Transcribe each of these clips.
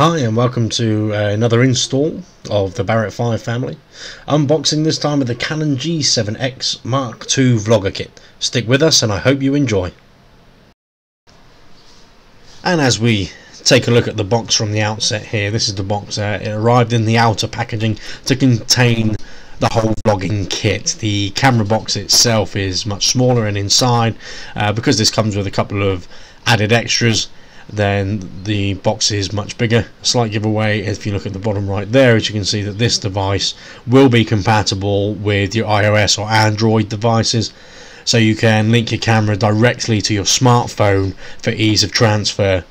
Hi and welcome to another install of the Barrett 5 family. Unboxing this time with the Canon G7X Mark II vlogger kit. Stick with us and I hope you enjoy. And as we take a look at the box from the outset here, this is the box. It arrived in the outer packaging to contain the whole vlogging kit. The camera box itself is much smaller, and inside, because this comes with a couple of added extras, then the box is much bigger. Slight giveaway: if you look at the bottom right there, as you can see, that this device will be compatible with your iOS or Android devices, so you can link your camera directly to your smartphone for ease of transfer.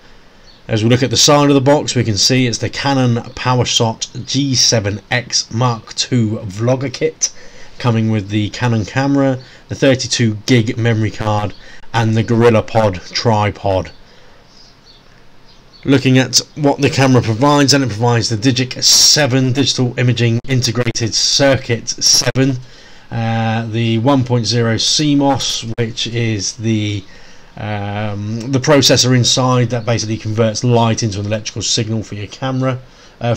As we look at the side of the box, we can see it's the Canon PowerShot G7X Mark II vlogger kit, coming with the Canon camera, the 32 gig memory card and the Gorilla Pod tripod. Looking at what the camera provides, and it provides the DIGIC 7 digital imaging integrated circuit 7, the 1.0 CMOS, which is the processor inside that basically converts light into an electrical signal for your camera,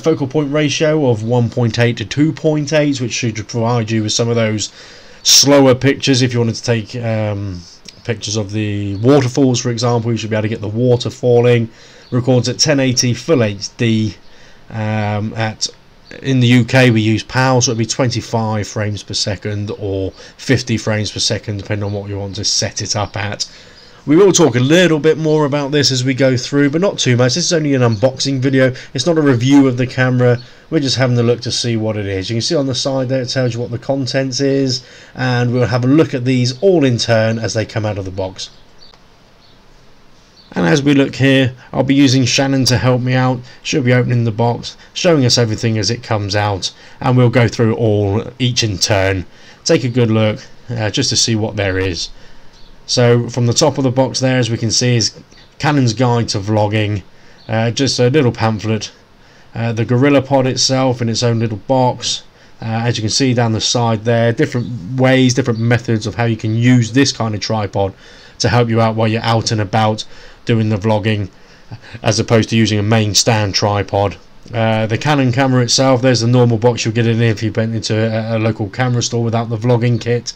focal point ratio of 1.8 to 2.8, which should provide you with some of those slower pictures. If you wanted to take pictures of the waterfalls, for example, you should be able to get the water falling. Records at 1080 full HD. In the UK we use PAL, so it'd be 25 frames per second or 50 frames per second, depending on what you want to set it up at. We will talk a little bit more about this as we go through, but not too much. This is only an unboxing video. It's not a review of the camera. We're just having a look to see what it is. You can see on the side there it tells you what the contents is, and we'll have a look at these all in turn as they come out of the box. And as we look here, I'll be using Shannon to help me out. She'll be opening the box, showing us everything as it comes out, and we'll go through each in turn. Take a good look just to see what there is. So from the top of the box there, as we can see, is Canon's guide to vlogging, just a little pamphlet, the Gorilla Pod itself in its own little box, as you can see down the side there, different ways, different methods of how you can use this kind of tripod to help you out while you're out and about doing the vlogging, as opposed to using a main stand tripod. The Canon camera itself, there's the normal box you'll get it in if you went into a local camera store without the vlogging kit.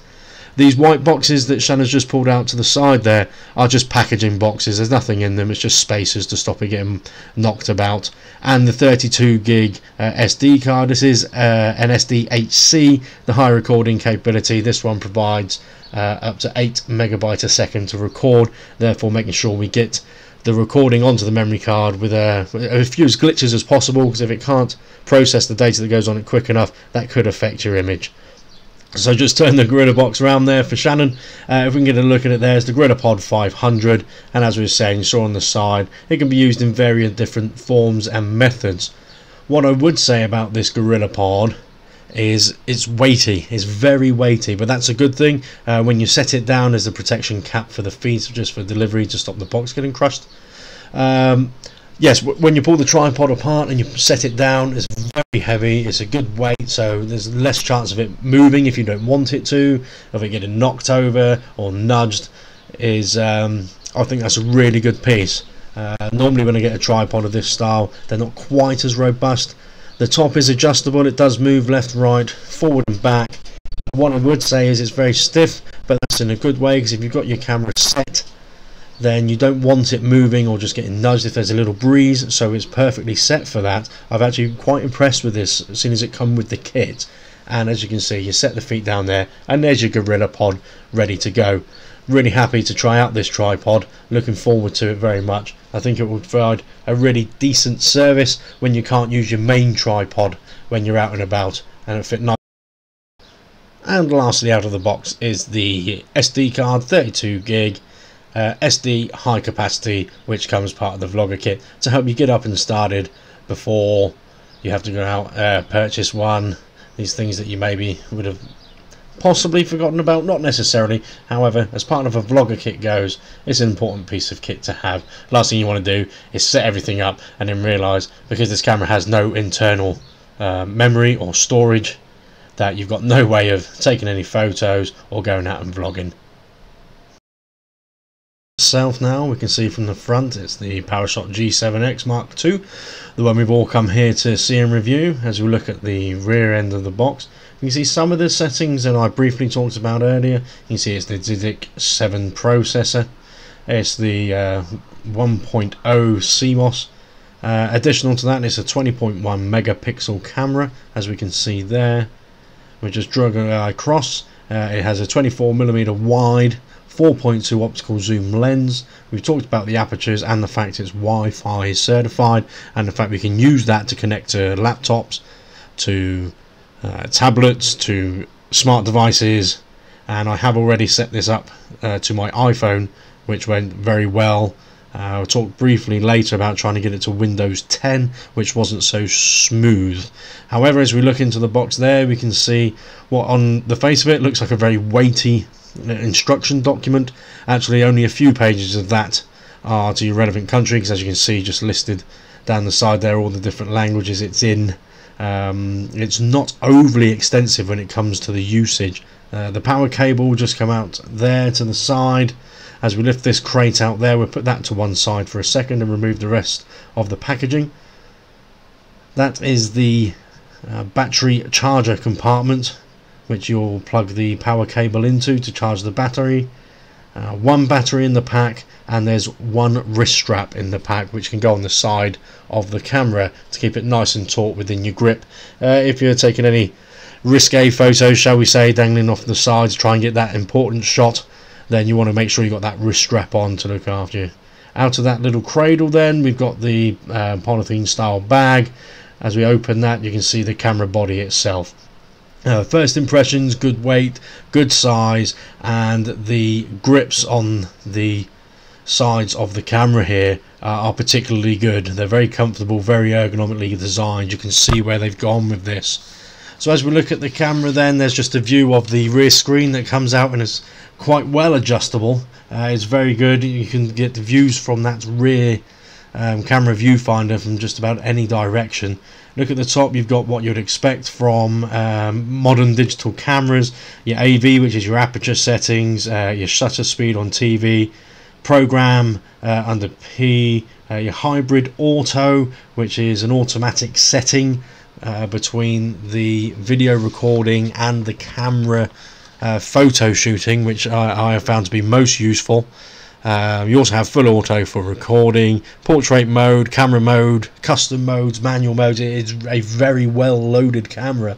These white boxes that Shannon's just pulled out to the side there are just packaging boxes. There's nothing in them. It's just spacers to stop it getting knocked about. And the 32 gig SD card. This is an SDHC, the high recording capability. This one provides up to 8 megabytes a second to record, therefore making sure we get the recording onto the memory card with a few glitches as possible, because if it can't process the data that goes on it quick enough, that could affect your image. So just turn the Gorilla box around there for Shannon. If we can get a look at it, there's the Gorilla Pod 500, and as we were saying, you saw on the side, it can be used in various different forms and methods. What I would say about this Gorilla Pod is it's weighty. It's very weighty, but that's a good thing. When you set it down, there's a protection cap for the feet, just for delivery, to stop the box getting crushed. Yes, when you pull the tripod apart and you set it down, it's very heavy. It's a good weight, so there's less chance of it moving if you don't want it to, of it getting knocked over or nudged. I think that's a really good piece. Normally when I get a tripod of this style, they're not quite as robust. The top is adjustable. It does move left, right, forward and back. What I would say is it's very stiff, but that's in a good way, because if you've got your camera set, then you don't want it moving or just getting nudged if there's a little breeze, so it's perfectly set for that. I've actually been quite impressed with this, seeing as it comes with the kit. And as you can see, you set the feet down there, and there's your Gorilla Pod ready to go. Really happy to try out this tripod, looking forward to it very much. I think it will provide a really decent service when you can't use your main tripod when you're out and about, and it'll fit nicely. And lastly out of the box is the SD card, 32 gig. SD high capacity, which comes part of the vlogger kit to help you get up and started before you have to go out purchase one. These things that you maybe would have possibly forgotten about, not necessarily, however, as part of a vlogger kit goes, it's an important piece of kit to have. Last thing you want to do is set everything up and then realise, because this camera has no internal memory or storage, that you've got no way of taking any photos or going out and vlogging. South now, we can see from the front it's the PowerShot G7X Mark II, the one we've all come here to see and review. As we look at the rear end of the box, you can see some of the settings that I briefly talked about earlier. You can see it's the DIGIC 7 processor, it's the 1.0 CMOS. Additional to that, it's a 20.1 megapixel camera, as we can see there. We just drag across, it has a 24mm wide 4.2 optical zoom lens. We've talked about the apertures and the fact it's Wi-Fi certified, and the fact we can use that to connect to laptops, to tablets, to smart devices. And I have already set this up to my iPhone, which went very well. I'll talk briefly later about trying to get it to Windows 10, which wasn't so smooth. However, as we look into the box there, we can see what on the face of it looks like a very weighty instruction document. Actually, only a few pages of that are to your relevant country, because as you can see, just listed down the side there, all the different languages it's in. It's not overly extensive when it comes to the usage. The power cable just come out there to the side. As we lift this crate out there, we'll put that to one side for a second and remove the rest of the packaging. That is the battery charger compartment, which you'll plug the power cable into to charge the battery. One battery in the pack, and there's one wrist strap in the pack, which can go on the side of the camera to keep it nice and taut within your grip. If you're taking any risque photos, shall we say, dangling off the side to try and get that important shot, then you want to make sure you've got that wrist strap on to look after you. Out of that little cradle then, we've got the polythene style bag. As we open that, you can see the camera body itself. First impressions, good weight, good size, and the grips on the sides of the camera here are particularly good. They're very comfortable, very ergonomically designed. You can see where they've gone with this. So as we look at the camera then, there's just a view of the rear screen that comes out, and it's quite well adjustable. It's very good. You can get the views from that rear camera viewfinder from just about any direction. Look at the top, you've got what you'd expect from modern digital cameras. Your AV, which is your aperture settings, your shutter speed on TV, program under P, your hybrid auto, which is an automatic setting between the video recording and the camera photo shooting, which I have found to be most useful. You also have full auto for recording, portrait mode, camera mode, custom modes, manual modes. It's a very well loaded camera.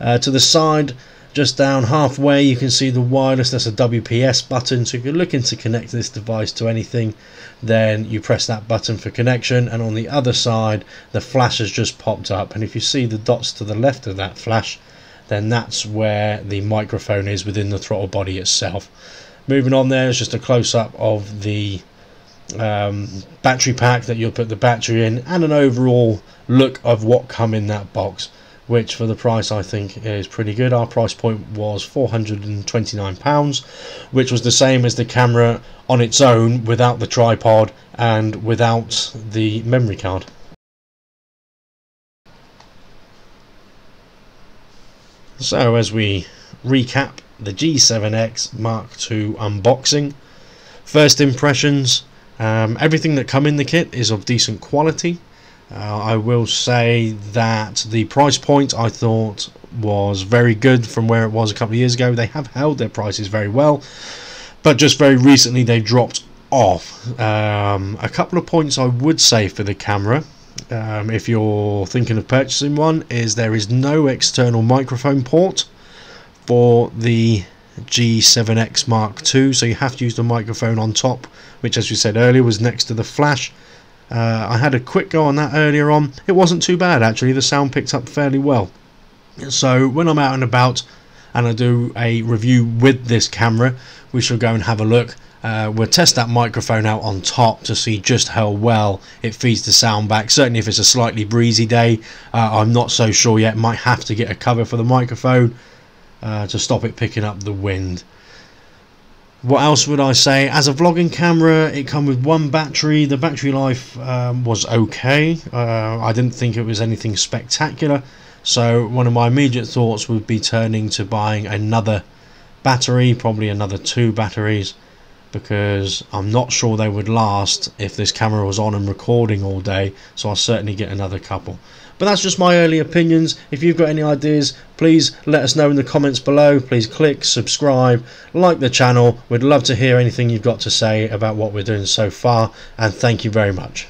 To the side, just down halfway, you can see the wireless. That's a WPS button, so if you're looking to connect this device to anything, then you press that button for connection. And on the other side, the flash has just popped up, and if you see the dots to the left of that flash, then that's where the microphone is within the throttle body itself. Moving on, there is just a close-up of the battery pack that you'll put the battery in, and an overall look of what come in that box, which for the price I think is pretty good. Our price point was £429, which was the same as the camera on its own, without the tripod and without the memory card. So as we recap the G7X Mark II unboxing, first impressions, everything that come in the kit is of decent quality. I will say that the price point I thought was very good from where it was a couple of years ago. They have held their prices very well, but just very recently they dropped off. A couple of points I would say for the camera, if you're thinking of purchasing one, is there is no external microphone port for the G7X Mark II, so you have to use the microphone on top, which, as we said earlier, was next to the flash. I had a quick go on that earlier on. It wasn't too bad, actually. The sound picked up fairly well. So when I'm out and about and I do a review with this camera, we shall go and have a look. We'll test that microphone out on top to see just how well it feeds the sound back. Certainly if it's a slightly breezy day, I'm not so sure yet. Might have to get a cover for the microphone to stop it picking up the wind. What else would I say? As a vlogging camera, it came with one battery. The battery life was okay. I didn't think it was anything spectacular, so one of my immediate thoughts would be turning to buying another battery, probably another two batteries, because I'm not sure they would last if this camera was on and recording all day, so I'll certainly get another couple. But that's just my early opinions. If you've got any ideas, please let us know in the comments below. Please click subscribe, like the channel. We'd love to hear anything you've got to say about what we're doing so far, and thank you very much.